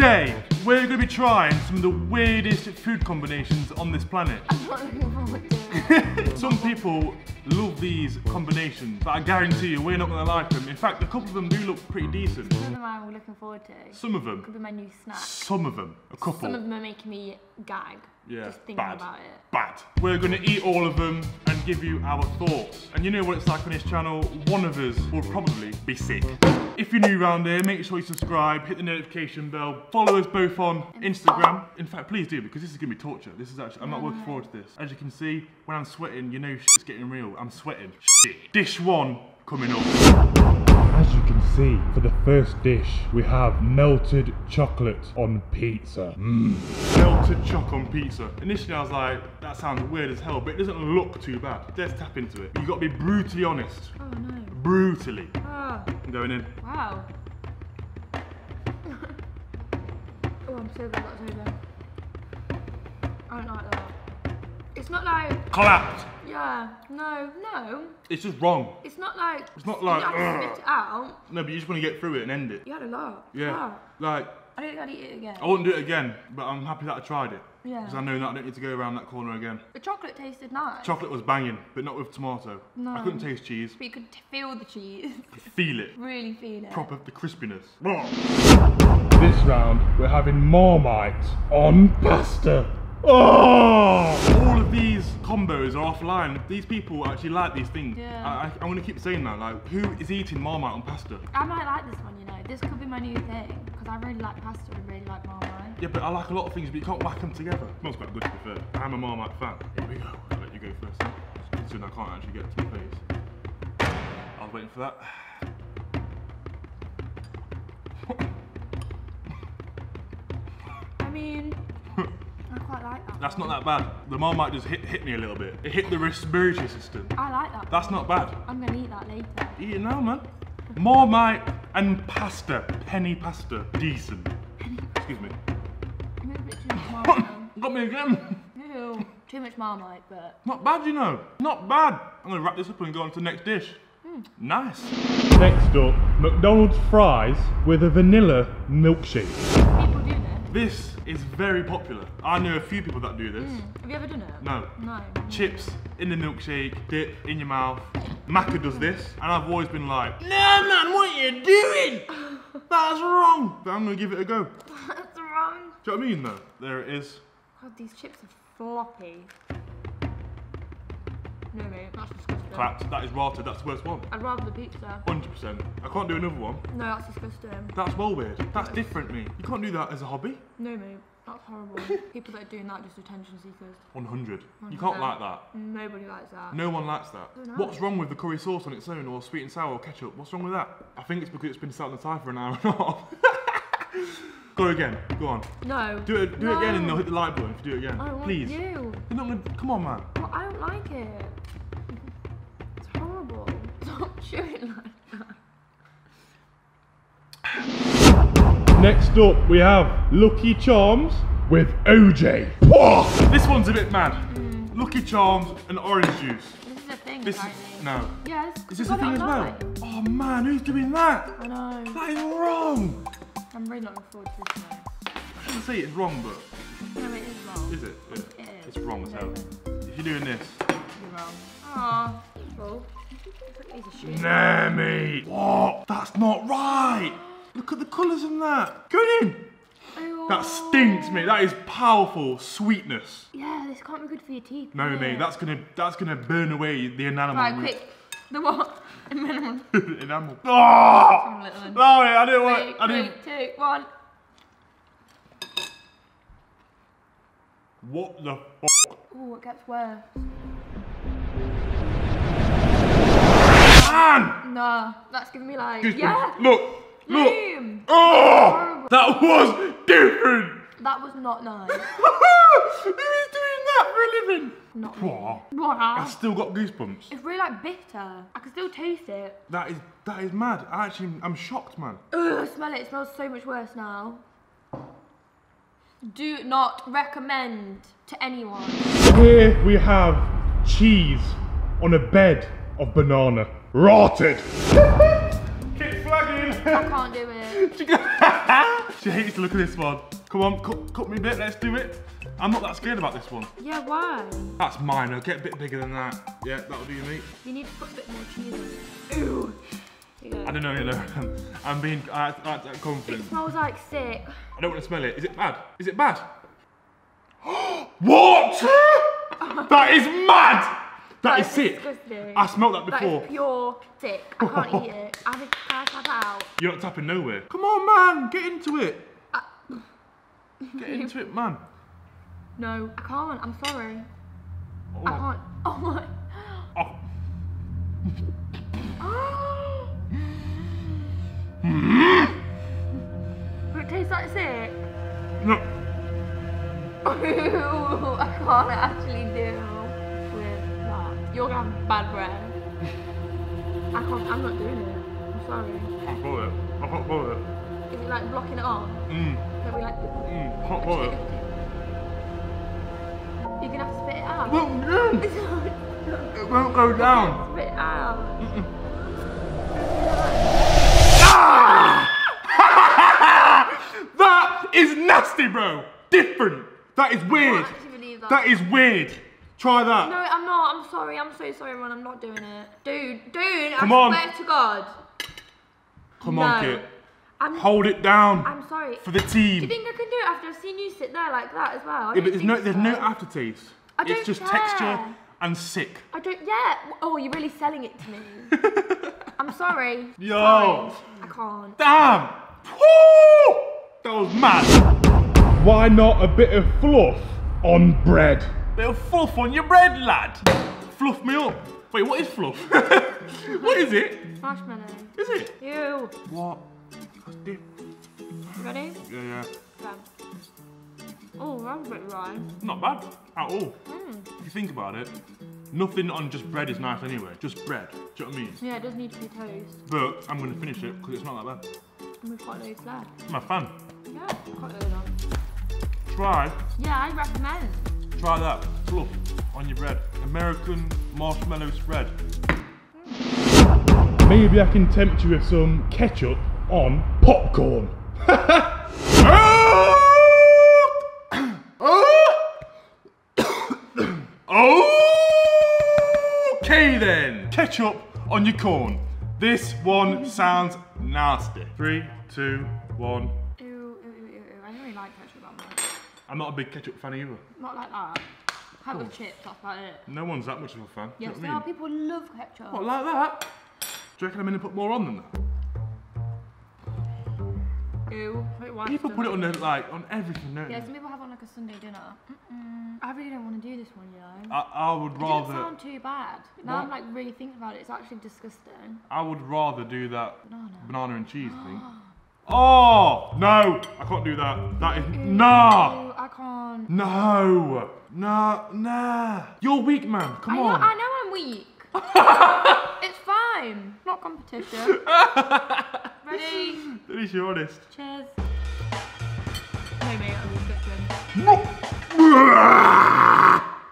Today, we're going to be trying some of the weirdest food combinations on this planet. I'm not looking forward to it. Some people love these combinations, but I guarantee you we're not going to like them. In fact, a couple of them do look pretty decent. Some of them I'm looking forward to. Some of them. Could be my new snack. Some of them. A couple. Some of them are making me gag. Yeah, just thinking about it. Bad. We're going to eat all of them and give you our thoughts. And you know what it's like on this channel, one of us will probably be sick. If you're new around here, make sure you subscribe, hit the notification bell, follow us both on Instagram. In fact, please do, because this is going to be torture. This is actually, I'm not looking forward to this. As you can see, when I'm sweating, you know shit's getting real. I'm sweating. Shit. Dish one coming up. As you can see, for the first dish, we have melted chocolate on pizza. Melted chocolate on pizza. Initially, I was like, that sounds weird as hell, but it doesn't look too bad. Let's tap into it. You've got to be brutally honest. Oh, no. Brutally. Oh. I'm going in. Wow. Oh, I'm so glad that's over. I don't like that. It's not like... Collapsed. Yeah, no. It's just wrong. It's not like... You have to spit it out. No, but you just want to get through it and end it. You had a lot. Yeah. Wow. Like... I don't think I'd eat it again. I wouldn't do it again, but I'm happy that I tried it. Yeah. Because I know that I don't need to go around that corner again. The chocolate tasted nice. Chocolate was banging, but not with tomato. No. I couldn't taste cheese. But you could feel the cheese. You could feel it. Really feel it. Proper, the crispiness. This round, we're having Marmite on pasta. Oh! All of these combos are offline. These people actually like these things. Yeah. I'm going to keep saying that. Like, who is eating Marmite on pasta? I might like this one, you know. This could be my new thing. Because I really like pasta and really like Marmite. Yeah, but I like a lot of things, but you can't whack them together. It smells quite good, to be fair. I'm a Marmite fan. Here we go. I'll let you go first. Soon I can't actually get to my face. I was waiting for that. I mean... Like that. That's not that bad. The Marmite just hit me a little bit. It hit the respiratory system. I like that. That's not bad. I'm gonna eat that later. Eat it now, man. Marmite and pasta. Penny pasta. Decent. Excuse me. Too much Marmite. Got me again. Ew. Too much Marmite, but... Not bad, you know. Not bad. I'm gonna wrap this up and go on to the next dish. Nice. Next up, McDonald's fries with a vanilla milkshake. People do this. This is very popular. I know a few people that do this. Have you ever done it? No. No. Chips in the milkshake, dip in your mouth. Macca does this, and I've always been like, no man, what are you doing? That's wrong. But I'm gonna give it a go. That's wrong. Do you know what I mean though? There it is. God, these chips are floppy. No mate, that's disgusting. Clapped, that is rotted, that's the worst one. I'd rather the pizza. 100%. I can't do another one. No, that's disgusting. That's well weird. That's different, mate. You can't do that as a hobby. No mate, that's horrible. People that are doing that are just attention seekers. 100. You can't like that. Nobody likes that. No one likes that. So nice. What's wrong with the curry sauce on its own, or sweet and sour, or ketchup? What's wrong with that? I think it's because it's been sat on the side for an hour and a half. Go again. Go on. No. Do it again, and they'll hit the light button if you do it again. I want please. You. They're not gonna. Come on, man. Well, I don't like it. It's horrible. Stop chewing like that. Next up, we have Lucky Charms with OJ. Whoa! This one's a bit mad. Lucky Charms and orange juice. This is a thing. This is, no. Yes. Is this a thing as well? Oh man, who's doing that? I know. That is wrong. I'm really not looking forward to this now. I shouldn't say it's wrong, but... No, it is wrong. Is it? Yeah. It is. It's wrong as hell. If you're doing this... You're wrong. Aw, people. He's a shit. Nah, mate. What? That's not right. Look at the colours in that. Go in. Ew. That stinks, mate. That is powerful sweetness. Yeah, this can't be good for your teeth. No, mate. That's gonna burn away the enamel. Right, quick. The what? Enamel. Enamel. Oh! No, I didn't want it. Three, two, one. What the f? Oh, it gets worse. Man! Nah, that's giving me like. Just yeah. Look. Damn. Oh! That was different. That was not nice. Who is doing that for a living? Not I still got goosebumps. It's really like bitter. I can still taste it. That is mad. I'm shocked, man. Ugh, smell it. It smells so much worse now. Do not recommend to anyone. Here we have cheese on a bed of banana. Rotted. Keep flagging. I can't do it. She hates the look of this one. Come on, cut me a bit, let's do it. I'm not that scared about this one. Yeah, why? That's mine, I'll get a bit bigger than that. Yeah, that'll do you, mate. You need to put a bit more cheese in it. Ew. I don't know, you know. I'm being confident. It smells like sick. I don't want to smell it. Is it bad? Is it bad? What? That is mad! That is sick. Disgusting. I smelled that before. That is pure sick. I can't eat it. I think I tap out. You're not tapping nowhere. Come on, man. Get into it. Get into it, man. No, I can't. I'm sorry. Oh. I can't. Oh my. Oh. But it tastes like sick. No. Ooh, I can't actually do. You're gonna have bad breath. I can't, I'm not doing it. I'm sorry. I can't pull it. I can't pull it. Is it like blocking it off? Mm. Can we like... Mm, can't pull it. You're gonna have to spit it out. It won't go down. Spit it out. Mm-mm. That is nasty, bro. Different. That is weird. I can't actually believe that. That is weird. Try that. No, I'm not. I'm sorry. I'm so sorry, everyone. I'm not doing it. Dude, come on. I swear to God. Come on, Kit. Hold it down. I'm sorry. For the team. Do you think I can do it after I've seen you sit there like that as well? Yeah, but there's no aftertaste. I don't care. Texture and sick. I don't, yeah. Oh, you're really selling it to me. I'm sorry. Yo. Sorry. I can't. Damn. Woo! That was mad. Why not a bit of fluff on bread? Bit of fluff on your bread, lad. Fluff me up. Wait, what is fluff? What is it? Marshmallow. Is it? Ew. What? That's deep. You ready? Yeah, yeah. Oh, that's a bit dry. Not bad at all. Mm. If you think about it, nothing on just bread is nice anyway. Just bread. Do you know what I mean? Yeah, it does need to be toast. But I'm going to finish it because it's not that bad. And we've got loads left. I'm a fan. Yeah, we've got loads on. Try. Yeah, I recommend. Try that, fluff on your bread. American marshmallow spread. Maybe I can tempt you with some ketchup on popcorn. Okay then, ketchup on your corn. This one sounds nasty. 3, 2, 1. Ew. I don't really like ketchup that much. I'm not a big ketchup fan either. Not like that. Have the chips, that's about it. No one's that much of a fan. Yes, there are people who love ketchup. What, like that? Do you reckon I'm going to put more on than that? Ew. People put it on their, like, on everything, don't they? Yeah, some people have it on like a Sunday dinner. I really don't want to do this one, you know. I would rather... It doesn't sound too bad. Now I'm like really thinking about it, it's actually disgusting. I would rather do that banana and cheese thing. Oh, no, I can't do that. That is, nah. I can't. No, nah. You're weak, man, come on. I know I'm weak. It's fine, not competition. Ready? At least you're honest. Cheers. No, mate, that was disgusting. No.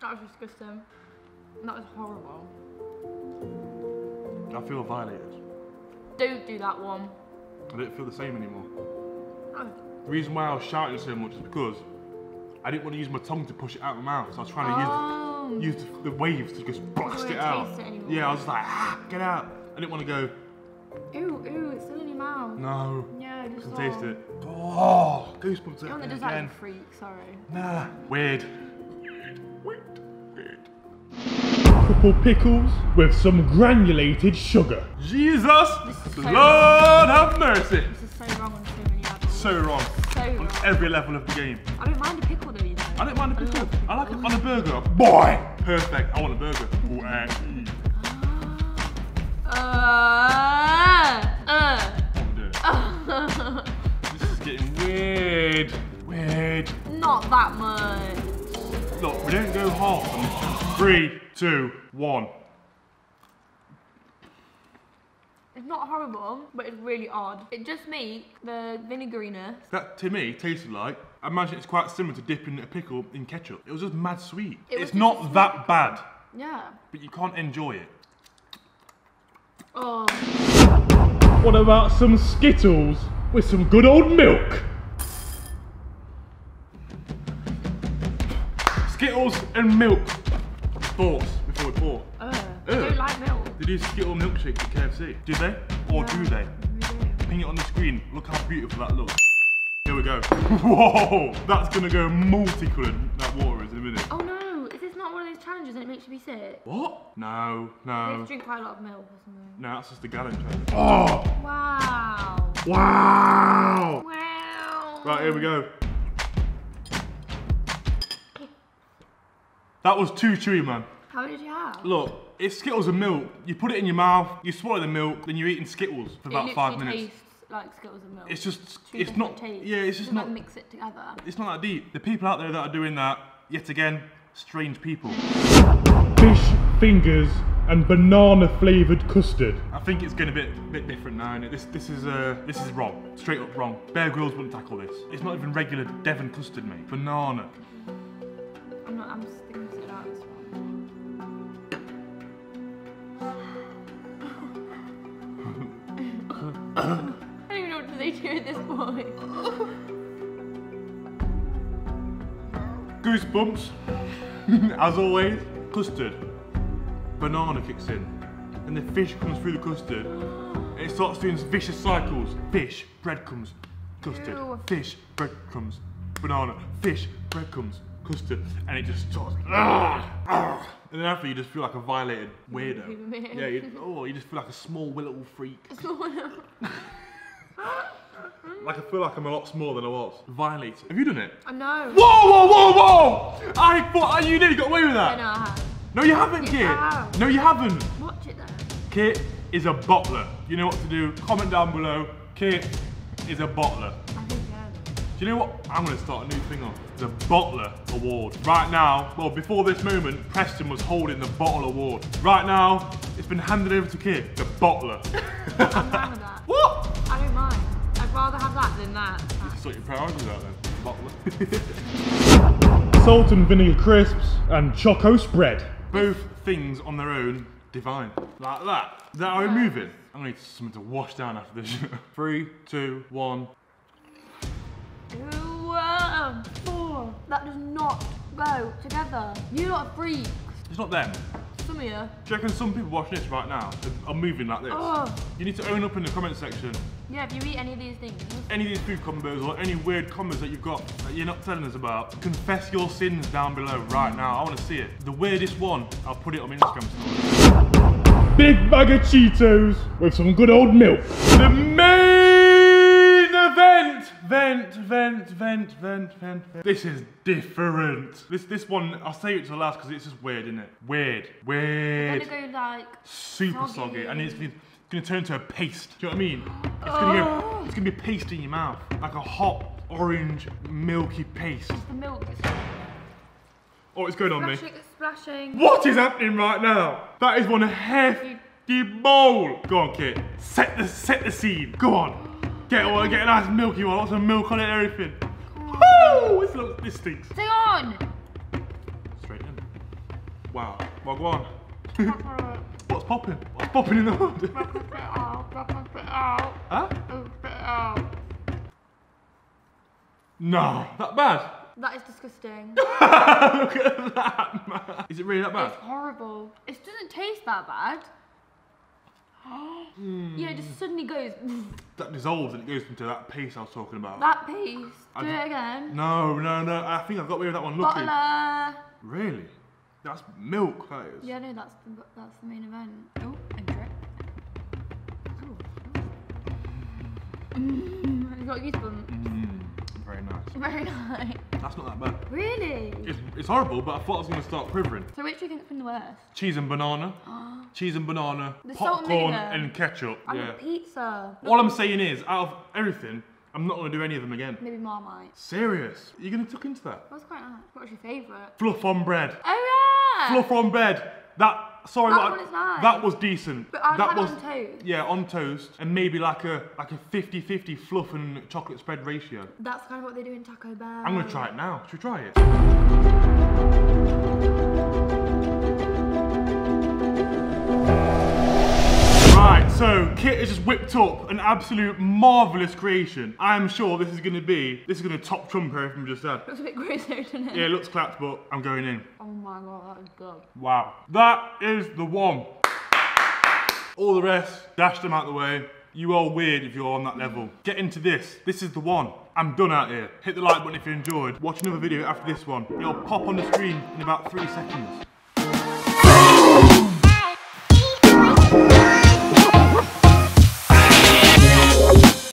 That was disgusting. That was horrible. I feel violated. Don't do that one. I don't feel the same anymore. The reason why I was shouting so much is because I didn't want to use my tongue to push it out of my mouth, so I was trying to use the waves to just blast it out. Yeah, I was like, ah, get out. I didn't want to go. Ew, it's still in your mouth. No. Yeah, just can taste it. Oh, goosebumps. The one that does that in freak, sorry. Nah, weird. Couple pickles with some granulated sugar. Jesus, Lord have mercy. This is so wrong on so many levels. So wrong. On every level of the game. I don't mind a pickle though, you know. I don't mind a pickle. I like it on a burger. Boy, perfect. I want a burger. This is getting weird. Not that much. Look, we don't go half. 3, 2, 1. It's not horrible, but it's really odd. It just makes the vinegariness. That, to me, tasted like... I imagine it's quite similar to dipping a pickle in ketchup. It was just mad sweet. It's not that bad. Yeah. But you can't enjoy it. Oh. What about some Skittles with some good old milk? Skittles and milk. Thoughts before we bought. I don't like milk. They do Skittle milkshake at KFC. Do they? Or do they? Yeah. Ping it on the screen. Look how beautiful that looks. Here we go. Whoa! That's gonna go multicolored, that water is in a minute. Oh no, is this not one of those challenges and it makes you be sick? What? No, no. You just drink quite a lot of milk or something. No, that's just the gallon challenge. Oh! Wow. Wow! Wow! Right, here we go. That was too chewy, man. How did you have? Look, it's Skittles and milk. You put it in your mouth, you swallow the milk, then you're eating Skittles for about 5 minutes. It literally tastes like Skittles and milk. It's just, it's not, yeah, it's just not. Like mix it together. It's not that deep. The people out there that are doing that, yet again, strange people. Fish fingers and banana flavoured custard. I think it's going a bit different now, and this is wrong, straight up wrong. Bear Grylls wouldn't tackle this. It's not even regular Devon custard, mate. Banana. I'm just thinking it's out as well. I don't even know what they do at this point. Goosebumps, as always. Custard, banana kicks in, and the fish comes through the custard. And it starts doing vicious cycles. Fish, breadcrumbs, custard. Ew. Fish, breadcrumbs, banana. Fish, breadcrumbs. Custard, and it just starts, and then after you just feel like a violated weirdo. Yeah, you just feel like a small little freak. Like I feel like I'm a lot smaller than I was. Violated. Have you done it? I know. Whoa, whoa, whoa, whoa! I thought you nearly got away with that. No, I have. No, you haven't, Kit. Yes, no, you haven't. Watch it though. Kit is a bottler. You know what to do. Comment down below. Kit is a bottler. You know what? I'm going to start a new thing on the Bottler Award. Right now, well, before this moment, Preston was holding the Bottle Award. Right now, it's been handed over to Kid, the Bottler. I'm fine with that. What? I don't mind. I'd rather have that than that. You can sort your priorities out then, Bottler. Salt and vinegar crisps and choco spread. Both things on their own, divine. Like that. Is that how we're moving? I'm going to need something to wash down after this. 3, 2, 1. Four. That does not go together. You lot are freaks. It's not them. Some of you. Do you reckon some people watching this right now are moving like this? You need to own up in the comment section. Yeah, if you eat any of these things. Any of these food combos or any weird combos that you've got that you're not telling us about, confess your sins down below right now. I want to see it. The weirdest one, I'll put it on my Instagram story. Big bag of Cheetos with some good old milk. The Vent. This is different. This one, I'll save it to the last because it's just weird, isn't it? Weird. It's gonna go like super soggy, and it's gonna turn to a paste. Do you know what I mean? It's it's gonna be paste in your mouth, like a hot orange milky paste. Just the milk is. Oh, it's going on me. It's splashing. What is happening right now? That is one hefty bowl. Go on, Kit. Set the scene. Go on. Get a nice milky one, lots of milk on it and everything. Woo! This stinks. Stay on! Straight in. Wow. Wagwan. What's popping? What's popping in the hood? Huh? No. That bad? That is disgusting. Look at that, man. Is it really that bad? It's horrible. It doesn't taste that bad. Yeah, it just suddenly goes. That dissolves and it goes into that paste I was talking about. That paste? Do it again. No. I think I've got away with that one. Look. Really? That's milk, that is. Yeah, no, that's the main event. Oh, and drip. Oh. You got goosebumps. Very nice. Very nice. That's not that bad. Really? It's horrible, but I thought I was going to start quivering. So which do you think's been the worst? Cheese and banana. Cheese and banana, the popcorn and ketchup. I want pizza. All I'm saying is, out of everything, I'm not going to do any of them again. Maybe Marmite. Serious? You're going to tuck into that? That was quite nice. What's your favourite? Fluff on bread. Oh yeah! Fluff on bread. That was decent. But I'd have it on toast. Yeah, on toast, and maybe like a 50-50 fluff and chocolate spread ratio. That's kind of what they do in Taco Bell. I'm gonna try it now. Should we try it? Right, So Kit has just whipped up an absolute marvellous creation. I am sure this is going to top trump her from just that. Looks a bit gross though, doesn't it? Yeah, it looks clapped, but I'm going in. Oh my god, that is good. Wow. That is the one. All the rest, dash them out the way. You are weird if you're on that level. Get into this. This is the one. I'm done out here. Hit the like button if you enjoyed. Watch another video after this one. It'll pop on the screen in about 3 seconds.